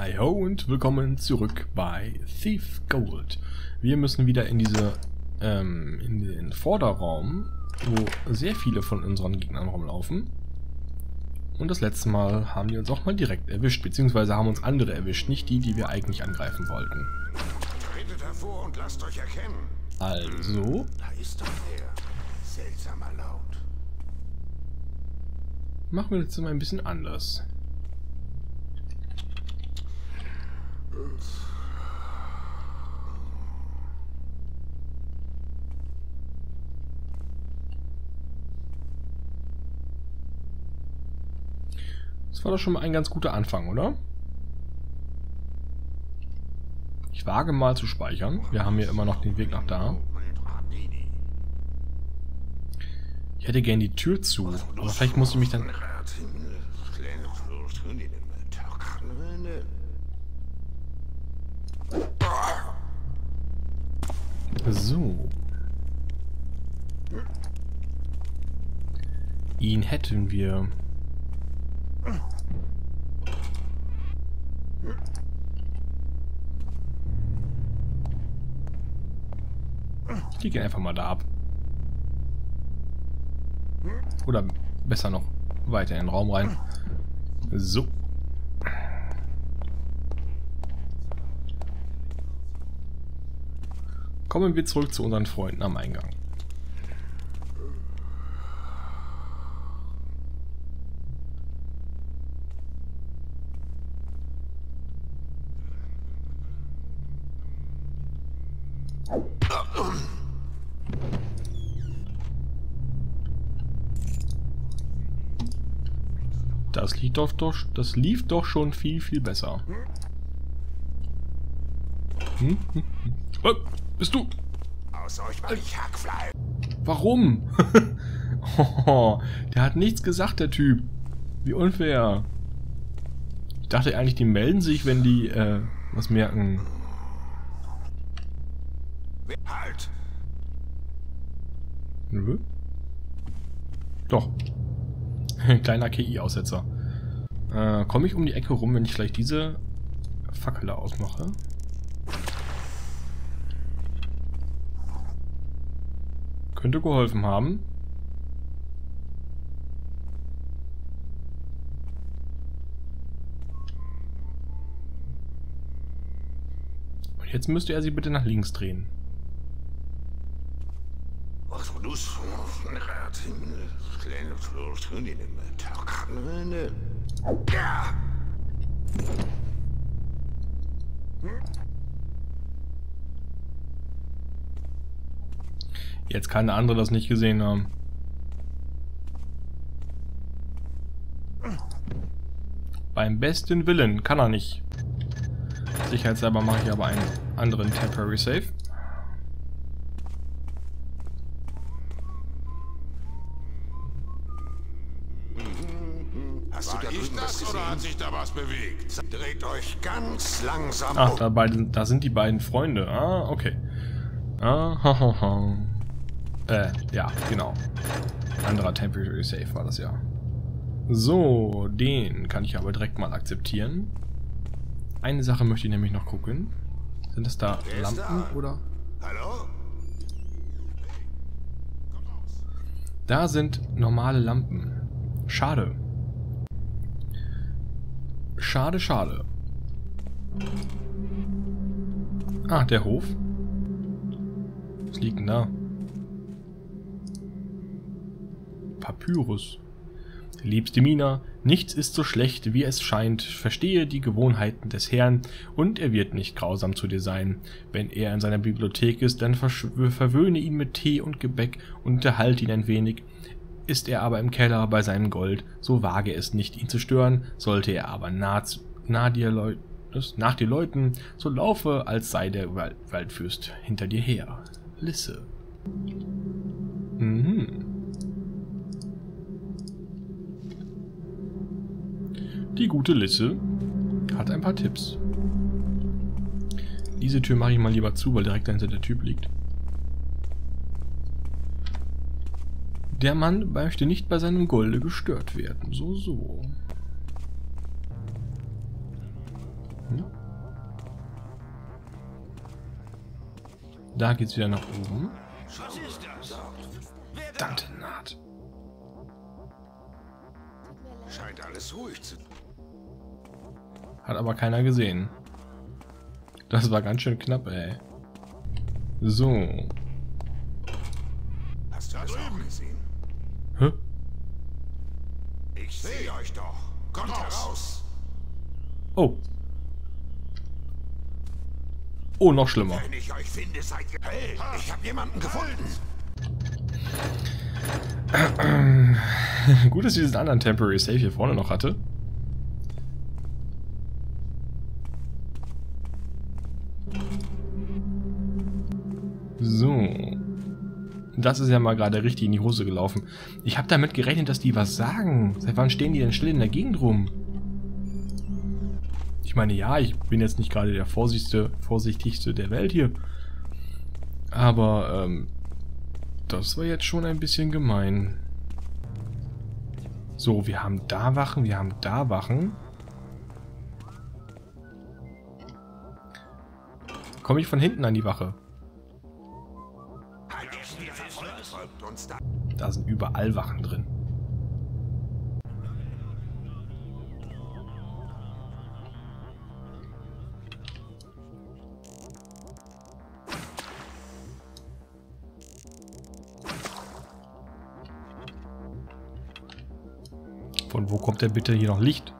Hi ho und willkommen zurück bei Thief Gold. Wir müssen wieder in den Vorderraum, wo sehr viele von unseren Gegnern rumlaufen. Und das letzte Mal haben die uns auch mal direkt erwischt, beziehungsweise haben uns andere erwischt, nicht die, die wir eigentlich angreifen wollten. Tretet hervor und lasst euch erkennen. Also. Da ist doch der. Seltsamer Laut. Machen wir jetzt mal ein bisschen anders. Das war doch schon mal ein ganz guter Anfang, oder? Ich wage mal zu speichern. Wir haben ja immer noch den Weg nach da. Ich hätte gern die Tür zu, aber vielleicht muss ich mich dann... So. Ihn hätten wir. Die gehen einfach mal da ab. Oder besser noch weiter in den Raum rein. So. Kommen wir zurück zu unseren Freunden am Eingang. Das lief doch schon viel besser. Oh, bist du? Aus euch war ich Hackfleisch. Warum? Oh, der hat nichts gesagt, der Typ. Wie unfair. Ich dachte eigentlich, die melden sich, wenn die was merken. Halt. Nö. Doch. Kleiner KI-Aussetzer. Komme ich um die Ecke rum, wenn ich gleich diese Fackel ausmache? Könnte geholfen haben. Und jetzt müsste er sie bitte nach links drehen. Jetzt kann der andere das nicht gesehen haben. Beim besten Willen kann er nicht. Sicherheitshalber mache ich aber einen anderen Temporary Save. Sich da was bewegt. Dreht euch ganz langsam um. Ach, da sind die beiden Freunde. Ah, okay. Ja, genau. Anderer Temporary Save war das ja. So, den kann ich aber direkt mal akzeptieren. Eine Sache möchte ich nämlich noch gucken. Sind das da Lampen oder? Hallo? Da sind normale Lampen. Schade. Schade, schade. Ah, der Hof. Was liegt denn da? Papyrus. Liebste Mina, nichts ist so schlecht, wie es scheint. Verstehe die Gewohnheiten des Herrn und er wird nicht grausam zu dir sein. Wenn er in seiner Bibliothek ist, dann verwöhne ihn mit Tee und Gebäck und unterhalte ihn ein wenig. Ist er aber im Keller bei seinem Gold, so wage es nicht, ihn zu stören. Sollte er aber nach dir läuten, so laufe, als sei der Waldfürst hinter dir her. Lisse. Die gute Lisse hat ein paar Tipps. Diese Tür mache ich mal lieber zu, weil direkt dahinter der Typ liegt. Der Mann möchte nicht bei seinem Golde gestört werden. So, so. Da geht's wieder nach oben. Was ist das? Verdammte Naht. Scheint alles ruhig zu. Hat aber keiner gesehen. Das war ganz schön knapp, ey. So. Hast du das auch gesehen? Hä? Ich sehe euch doch. Kommt raus. Oh. Oh, noch schlimmer. Wenn ich euch finde, seid ihr... Hey, ich hab jemanden gefunden. Gut, dass ich diesen anderen Temporary Safe hier vorne noch hatte. So. Das ist ja mal gerade richtig in die Hose gelaufen. Ich habe damit gerechnet, dass die was sagen. Seit wann stehen die denn still in der Gegend rum? Ich meine, ja, ich bin jetzt nicht gerade der vorsichtigste der Welt hier. Aber, das war jetzt schon ein bisschen gemein. So, wir haben da Wachen, wir haben da Wachen. Komme ich von hinten an die Wache? Da sind überall Wachen drin. Von wo kommt denn bitte hier noch Licht?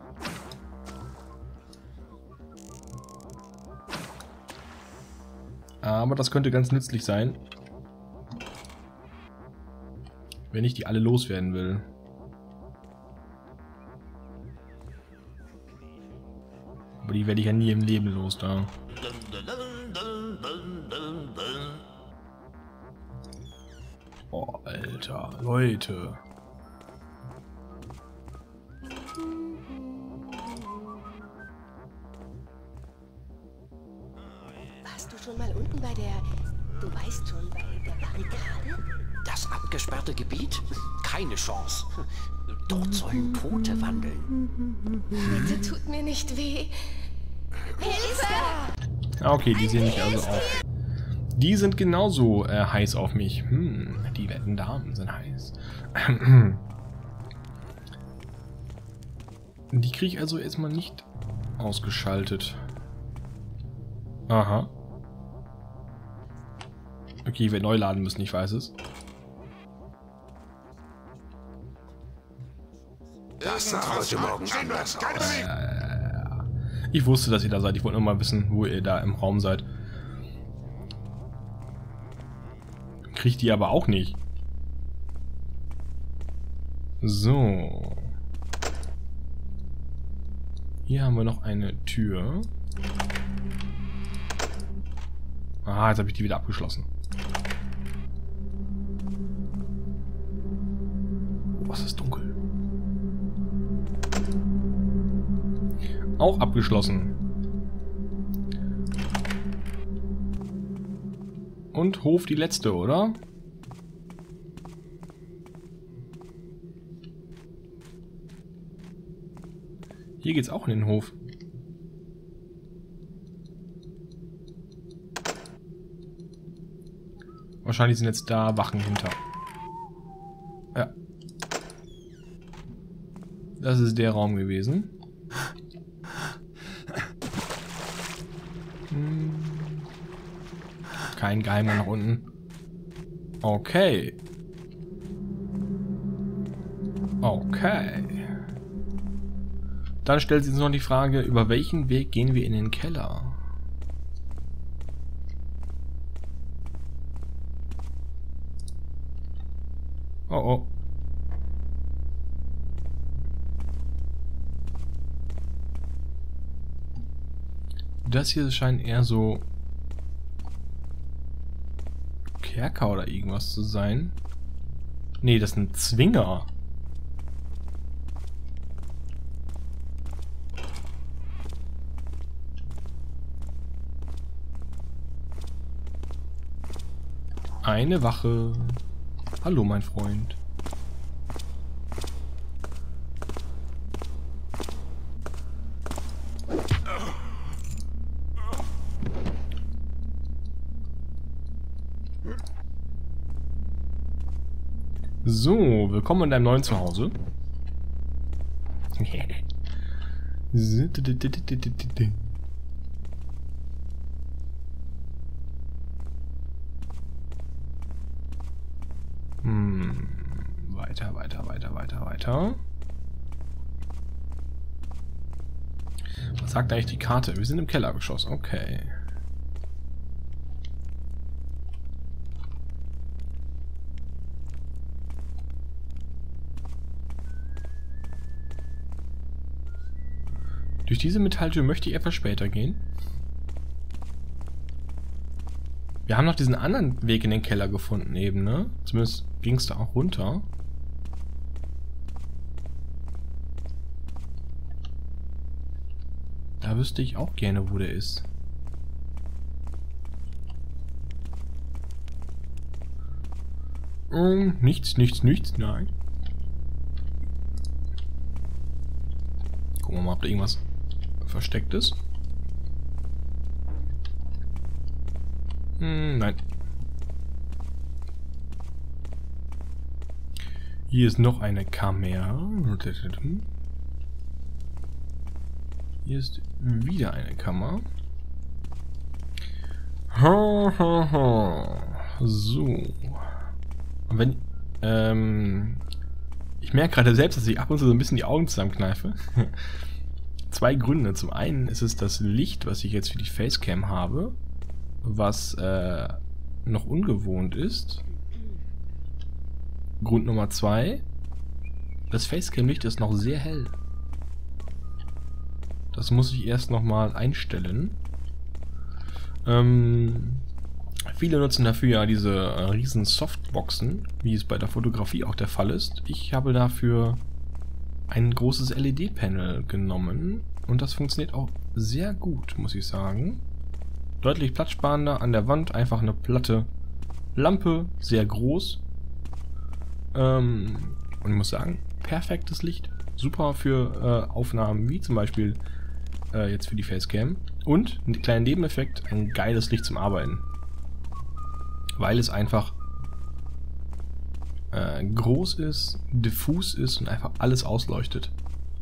Aber das könnte ganz nützlich sein, wenn ich die alle loswerden will. Aber die werde ich ja nie im Leben los da. Oh, Alter, Leute. Warst du schon mal unten bei der... Du weißt schon, bei der Barrikade? Das abgesperrte Gebiet? Keine Chance. Dort sollen Tote wandeln. Bitte tut mir nicht weh. Hilfe! Okay, die sehen mich also auch. Die sind genauso heiß auf mich. Die wetten Damen sind heiß. Die kriege ich also erstmal nicht ausgeschaltet. Aha. Okay, ich werde neu laden müssen, ich weiß es. Das sah heute Morgen anders aus. Ich wusste, dass ihr da seid. Ich wollte nur mal wissen, wo ihr da im Raum seid. Kriegt die aber auch nicht. So. Hier haben wir noch eine Tür. Ah, jetzt habe ich die wieder abgeschlossen. Oh, es ist dunkel. Auch abgeschlossen. Und Hof die letzte, oder? Hier geht's auch in den Hof. Wahrscheinlich sind jetzt da Wachen hinter. Ja. Das ist der Raum gewesen. Kein Geheimer nach unten. Okay. Okay. Dann stellt sich uns noch die Frage, über welchen Weg gehen wir in den Keller? Oh oh. Das hier scheint eher so Kerker oder irgendwas zu sein. Nee, das sind Zwinger. Eine Wache. Hallo, mein Freund. So, willkommen in deinem neuen Zuhause. Weiter, weiter, weiter, weiter, weiter. Was sagt eigentlich die Karte? Wir sind im Kellergeschoss, okay. Durch diese Metalltür möchte ich etwas später gehen. Wir haben noch diesen anderen Weg in den Keller gefunden eben, ne? Zumindest ging es da auch runter. Da wüsste ich auch gerne, wo der ist. Nichts, nichts, nichts, nein. Gucken wir mal, ob da irgendwas versteckt ist. Nein. Hier ist noch eine Kamera. Hier ist wieder eine Kammer. So. Und wenn... ich merke gerade selbst, dass ich ab und zu so ein bisschen die Augen zusammenkneife. Zwei Gründe. Zum einen ist es das Licht, was ich jetzt für die Facecam habe, was noch ungewohnt ist. Grund Nummer 2. Das Facecam-Licht ist noch sehr hell. Das muss ich erst nochmal einstellen. Viele nutzen dafür ja diese riesen Softboxen, wie es bei der Fotografie auch der Fall ist. Ich habe dafür ein großes LED-Panel genommen und das funktioniert auch sehr gut, muss ich sagen. Deutlich platzsparender, an der Wand einfach eine platte Lampe, sehr groß. Und ich muss sagen, perfektes Licht. Super für Aufnahmen wie zum Beispiel jetzt für die Facecam. Und einen kleinen Nebeneffekt, ein geiles Licht zum Arbeiten. Weil es einfach groß ist, diffus ist und einfach alles ausleuchtet.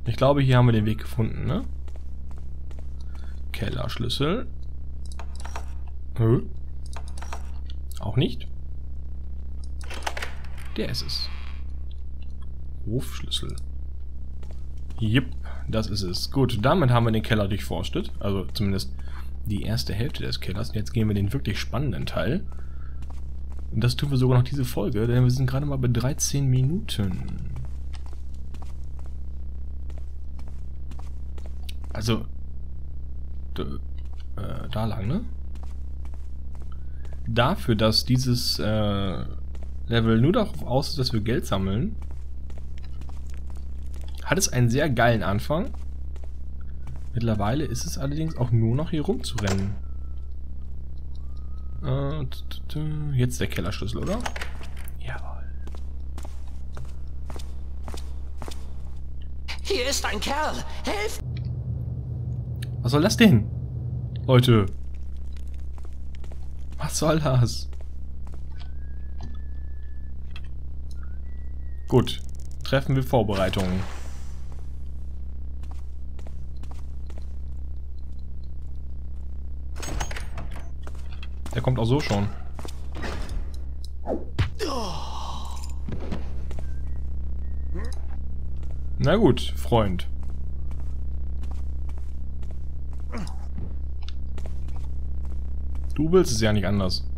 Ich glaube, hier haben wir den Weg gefunden, ne? Kellerschlüssel. Auch nicht. Der ist es. Hofschlüssel. Jupp, das ist es. Gut, damit haben wir den Keller durchforstet. Also zumindest die erste Hälfte des Kellers. Und jetzt gehen wir den wirklich spannenden Teil. Und das tun wir sogar noch diese Folge, denn wir sind gerade mal bei 13 Minuten. Also... da lang, ne? Dafür, dass dieses Level nur darauf aus ist, dass wir Geld sammeln, hat es einen sehr geilen Anfang. Mittlerweile ist es allerdings auch nur noch hier rumzurennen. Jetzt der Kellerschlüssel, oder? Jawohl. Hier ist ein Kerl! Hilf! Was soll das denn? Leute! Was soll das? Gut. Treffen wir Vorbereitungen. Der kommt auch so schon. Na gut, Freund. Du willst es ja nicht anders.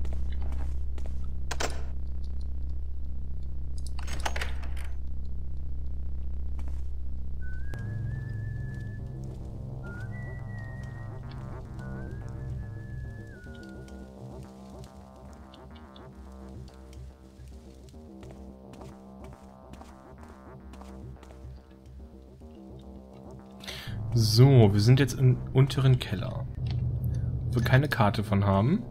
So, wir sind jetzt im unteren Keller. Wir keine Karte von haben.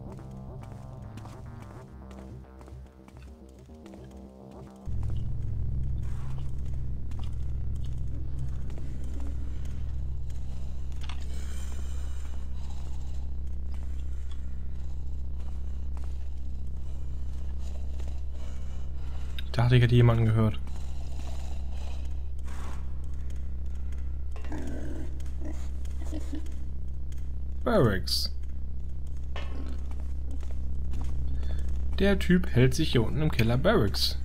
dachte, ich hätte jemanden gehört. Barracks. Der Typ hält sich hier unten im Keller Barracks.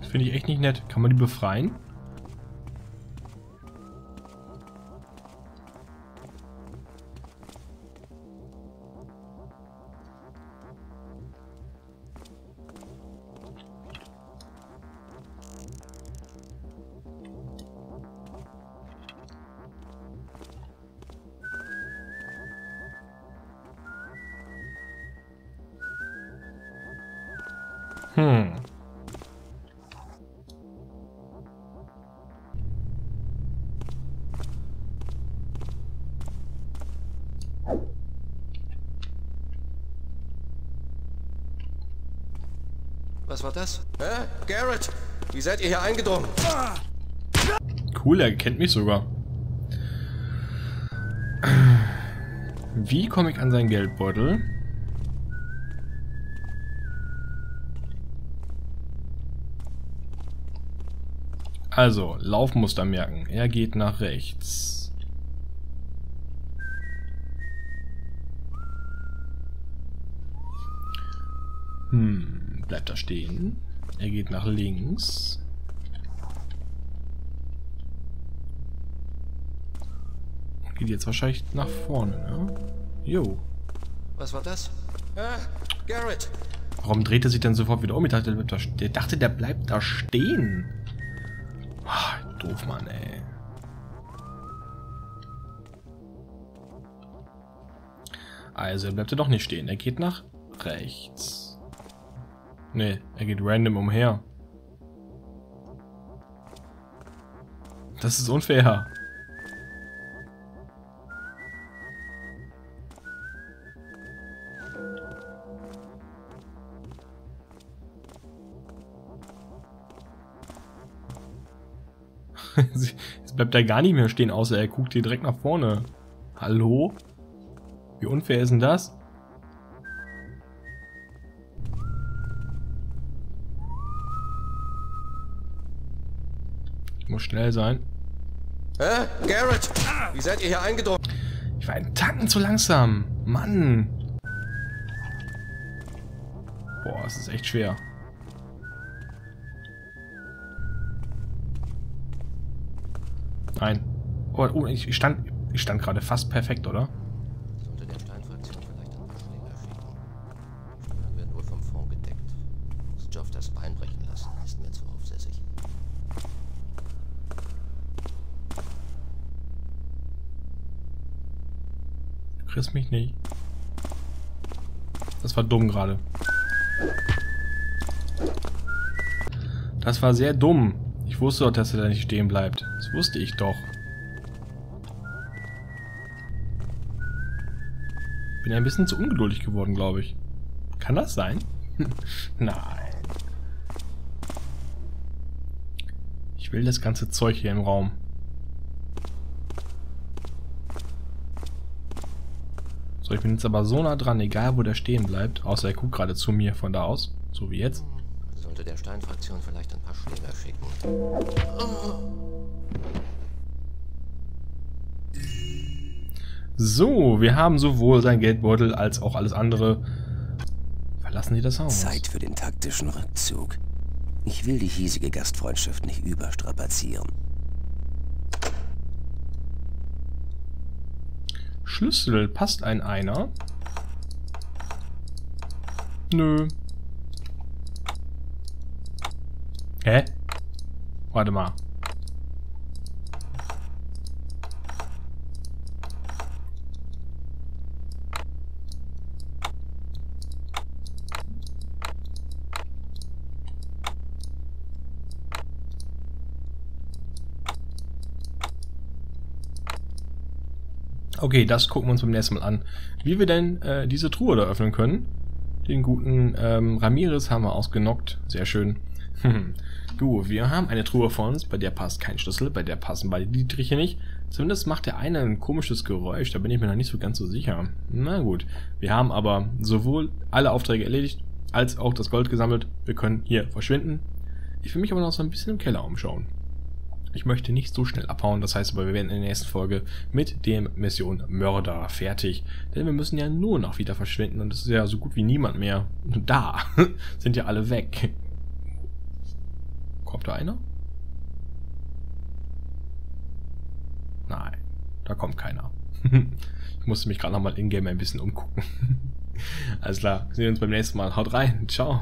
Das finde ich echt nicht nett. Kann man die befreien? Was war das? Hä? Garrett, wie seid ihr hier eingedrungen? Cool, er kennt mich sogar. Wie komme ich an seinen Geldbeutel? Also, Laufmuster merken. Er geht nach rechts. Bleibt da stehen. Er geht nach links. Geht jetzt wahrscheinlich nach vorne, ne? Jo. Was war das? Garrett. Warum dreht er sich denn sofort wieder um? Ich dachte, der bleibt da stehen. Ach, doof, Mann, ey. Also, er bleibt ja doch nicht stehen. Er geht nach rechts. Ne, er geht random umher. Das ist unfair. Jetzt bleibt er gar nicht mehr stehen, außer er guckt hier direkt nach vorne. Hallo? Wie unfair ist denn das? Ich muss schnell sein. Hä? Garrett, wie seid ihr hier eingedrungen? Ich war einen Tacken zu langsam. Mann. Boah, es ist echt schwer. Nein. Oh, ich stand gerade fast perfekt, oder? Du kriegst mich nicht. Das war dumm gerade. Das war sehr dumm. Ich wusste doch, dass er da nicht stehen bleibt. Das wusste ich doch. Bin ein bisschen zu ungeduldig geworden, glaube ich. Kann das sein? Nein. Ich will das ganze Zeug hier im Raum. So, ich bin jetzt aber so nah dran, egal wo der stehen bleibt. Außer er guckt gerade zu mir von da aus. So wie jetzt. Sollte der Steinfraktion vielleicht ein paar Schläger schicken. So, wir haben sowohl sein Geldbeutel als auch alles andere. Verlassen Sie das Haus. Zeit für den taktischen Rückzug. Ich will die hiesige Gastfreundschaft nicht überstrapazieren. Schlüssel, passt ein einer? Nö. Hä? Warte mal. Okay, das gucken wir uns beim nächsten Mal an. Wie wir denn diese Truhe da öffnen können. Den guten Ramirez haben wir ausgenockt. Sehr schön. Du, wir haben eine Truhe vor uns, bei der passt kein Schlüssel, bei der passen beide Dietriche nicht. Zumindest macht der eine ein komisches Geräusch, da bin ich mir noch nicht so ganz so sicher. Na gut, wir haben aber sowohl alle Aufträge erledigt, als auch das Gold gesammelt. Wir können hier verschwinden. Ich will mich aber noch so ein bisschen im Keller umschauen. Ich möchte nicht so schnell abhauen, das heißt aber, wir werden in der nächsten Folge mit der Mission Mörder fertig. Denn wir müssen ja nur noch wieder verschwinden und es ist ja so gut wie niemand mehr da. Sind ja alle weg. Kommt da einer? Nein, da kommt keiner. Ich musste mich gerade nochmal in-game ein bisschen umgucken. Alles klar, sehen wir uns beim nächsten Mal. Haut rein, ciao.